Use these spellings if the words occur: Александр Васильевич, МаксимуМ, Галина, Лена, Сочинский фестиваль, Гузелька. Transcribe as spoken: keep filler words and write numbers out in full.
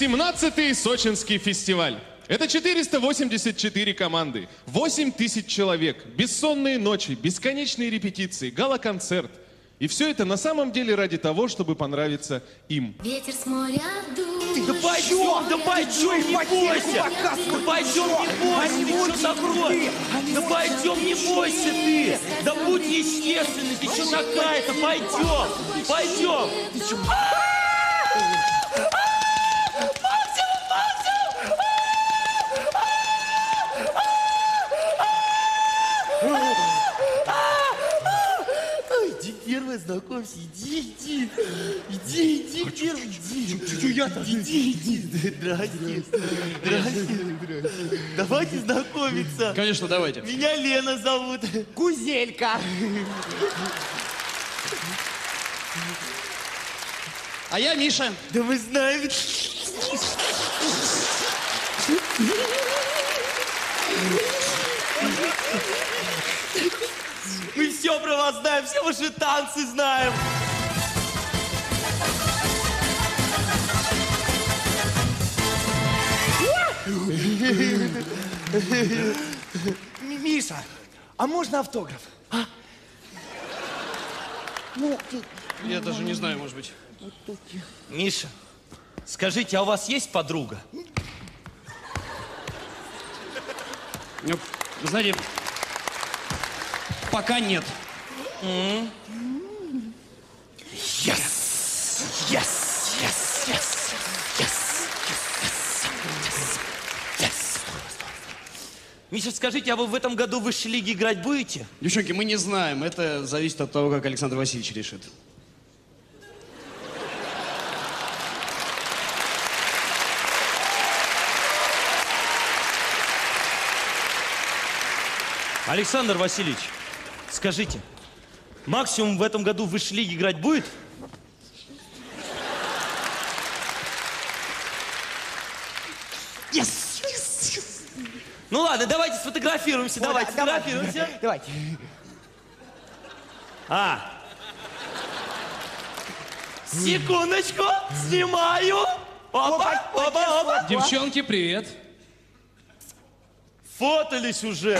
семнадцатый Сочинский фестиваль. Это четыреста восемьдесят четыре команды, восемь тысяч человек, бессонные ночи, бесконечные репетиции, гала-концерт. И все это на самом деле ради того, чтобы понравиться им. Ветер с моря дует. Ты да пойдем, да пойдем, не бойся. Да пойдем, не бойся, на кровь. Да пойдем, не бойся ты. Да будь естественный, ты че такая-то, пойдем, пойдем. Знакомься, иди, иди, иди, иди, а первый, иди, иди, я-то, иди, иди, здрасте, здрасте, давайте знакомиться. Конечно, давайте. Меня Лена зовут. Гузелька. А я Миша. Да вы знаете. Мы все про вас знаем, все ваши танцы знаем. Миша, а можно автограф? А? Ну, я даже не знаю, может быть. Миша, скажите, а у вас есть подруга? Знаете... Пока нет. Yes! Yes! Yes! Yes! Yes! Yes! Миша, скажите, а вы в этом году в высшей лиге играть будете? Девчонки, мы не знаем. Это зависит от того, как Александр Васильевич решит. Александр Васильевич, скажите, максимум в этом году в высшей лиге играть будет? Yes, yes, yes. Ну ладно, давайте сфотографируемся, вот, давайте давай. сфотографируемся. Давайте. А. Секундочку, снимаю. Опа, опа, опа, опа. Девчонки, привет. Фотались уже.